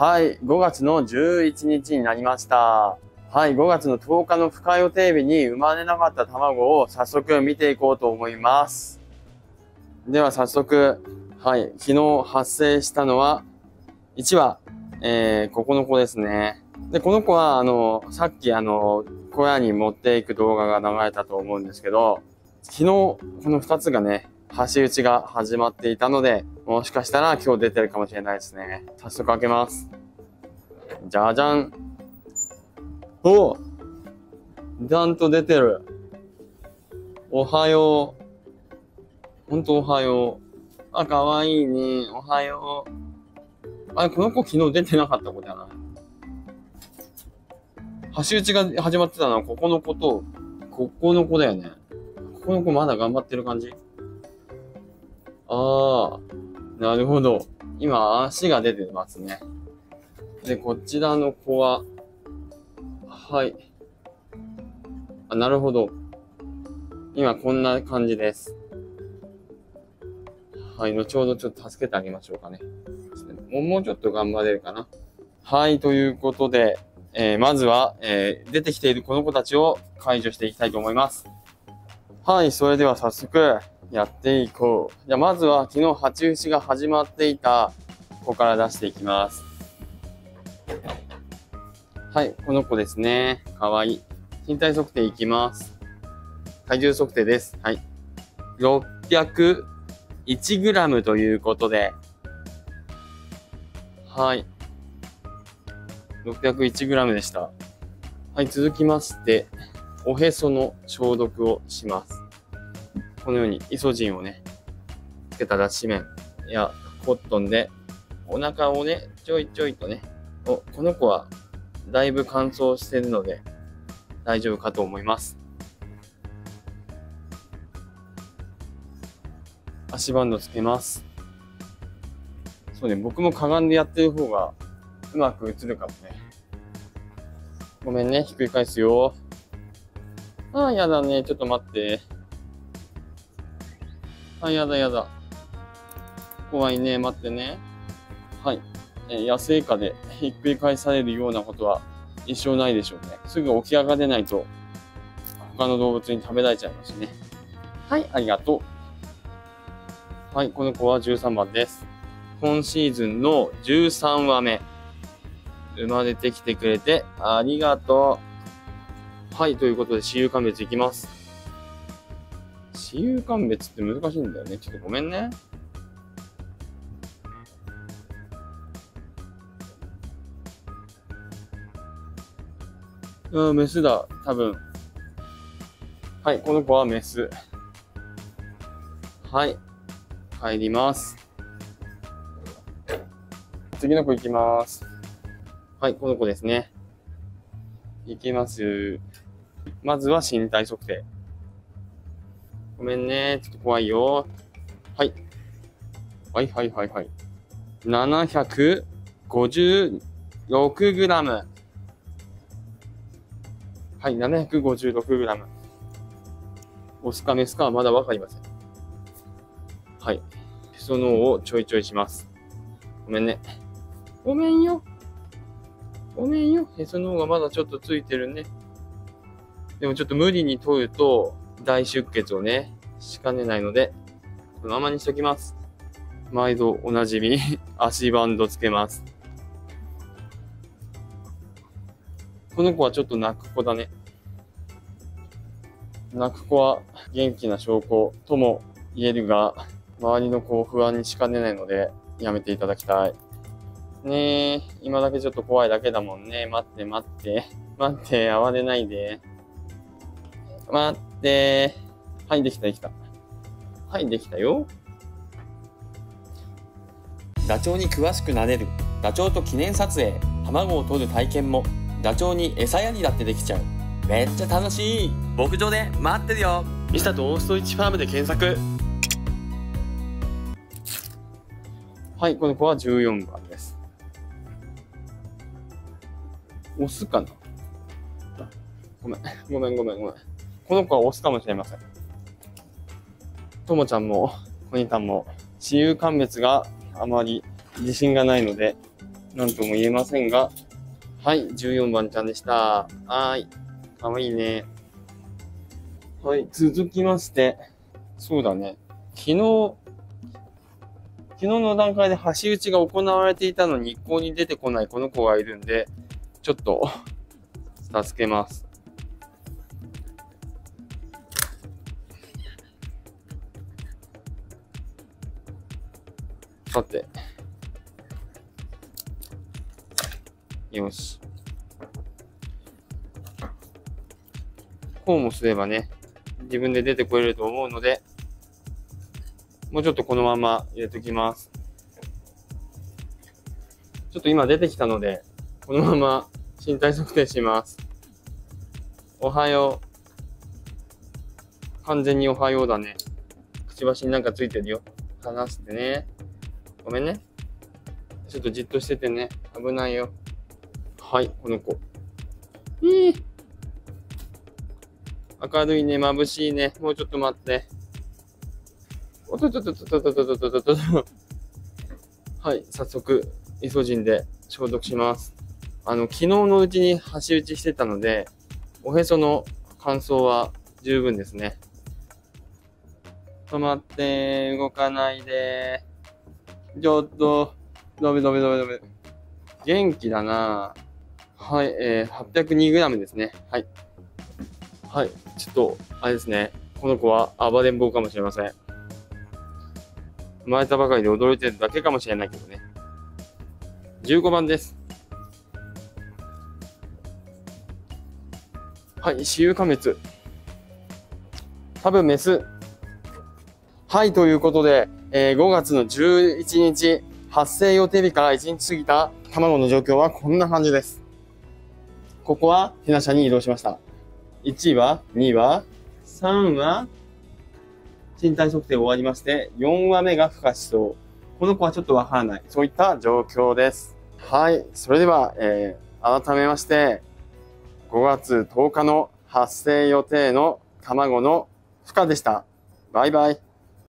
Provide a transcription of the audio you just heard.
はい、5月の11日になりました。はい、5月の10日の孵化予定日に生まれなかった卵を早速見ていこうと思います。では早速、はい、昨日発生したのは、1羽、ここの子ですね。で、この子は、さっき、小屋に持っていく動画が流れたと思うんですけど、昨日、この2つがね、橋打ちが始まっていたので、もしかしたら今日出てるかもしれないですね。早速開けます。じゃじゃん。お！ちゃんと出てる。おはよう。ほんとおはよう。あ、かわいいね。おはよう。あれ、この子昨日出てなかった子だな。橋打ちが始まってたのはここの子と、ここの子だよね。ここの子まだ頑張ってる感じ。ああ、なるほど。今、足が出てますね。で、こちらの子は、はい。あ、なるほど。今、こんな感じです。はい、後ほどちょっと助けてあげましょうかね。もうちょっと頑張れるかな。はい、ということで、まずは、出てきているこの子たちを解除していきたいと思います。はい、それでは早速、やっていこう。じゃあまずは昨日鉢打ちが始まっていた子から出していきます。はい、この子ですね。かわいい。身体測定いきます。体重測定です。はい。601g ということで。はい。601g でした。はい、続きまして、おへその消毒をします。このようにイソジンをね、つけた脱脂綿やコットンでお腹をね、ちょいちょいとね、この子はだいぶ乾燥しているので大丈夫かと思います。足バンドつけます。そうね、僕もかがんでやってる方がうまく映るかもね。ごめんね、ひっくり返すよ。ああ、やだね、ちょっと待って。はい、やだやだ。怖いね、待ってね。はい。野生下でひっくり返されるようなことは一生ないでしょうね。すぐ起き上がれないと、他の動物に食べられちゃいますね。はい、ありがとう。はい、この子は13番です。今シーズンの13羽目。生まれてきてくれてありがとう。はい、ということで、雌雄鑑別いきます。雌雄鑑別って難しいんだよね。ちょっとごめんね。うん、メスだ、多分。はい、この子はメス。はい、帰ります。次の子いきます。はい、この子ですね。いきます。まずは身体測定。ごめんね。ちょっと怖いよ。はい。はいはいはいはい。756g。はい、756g。オスかメスかはまだわかりません。はい。へその緒をちょいちょいします。ごめんね。ごめんよ。ごめんよ。へその緒がまだちょっとついてるね。でもちょっと無理に取ると、大出血をね、しかねないので、このままにしときます。毎度おなじみ、足バンドつけます。この子はちょっと泣く子だね。泣く子は元気な証拠とも言えるが、周りの子を不安にしかねないので、やめていただきたい。ねえ、今だけちょっと怖いだけだもんね。待って待って、待って、慌てないで。待って。で、はい、できた、できた。はい、できたよ。ダチョウに詳しくなれる。ダチョウと記念撮影、卵を取る体験も、ダチョウに餌やりだってできちゃう。めっちゃ楽しい。牧場で待ってるよ。ミスタとオーストリッチファームで検索。はい、この子は14番です。オスかな？ごめん、ごめん、ごめん、ごめん。この子はオスかもしれません。ともちゃんも、こにたんも、雌雄鑑別があまり自信がないので、なんとも言えませんが、はい、14番ちゃんでした。はーい、かわいいね。はい、続きまして、そうだね、昨日の段階で橋打ちが行われていたのに一向に出てこないこの子がいるんで、ちょっと助けます。さて、よし。こうもすればね、自分で出てこれると思うので、もうちょっとこのまま入れておきます。ちょっと今出てきたので、このまま身体測定します。おはよう。完全におはようだね。くちばしになんかついてるよ。離してね。ごめんね。ちょっとじっとしててね。危ないよ。はい、この子。明るいね、眩しいね。もうちょっと待って。おととととととととととと。はい、早速、イソジンで消毒します。昨日のうちに橋打ちしてたので、おへその乾燥は十分ですね。止まって、動かないで。ちょっと、ダメ。元気だなぁ。はい、802g ですね。はい。はい、ちょっと、あれですね。この子は暴れん坊かもしれません。生まれたばかりで驚いてるだけかもしれないけどね。15番です。はい、雌雄破滅。多分メス。はい、ということで、5月の11日、発生予定日から1日過ぎた卵の状況はこんな感じです。ここはひな舎に移動しました。1話、2話、3話、身体測定終わりまして、4話目が孵化しそう。この子はちょっとわからない。そういった状況です。はい。それでは、改めまして、5月10日の発生予定の卵の孵化でした。バイバイ。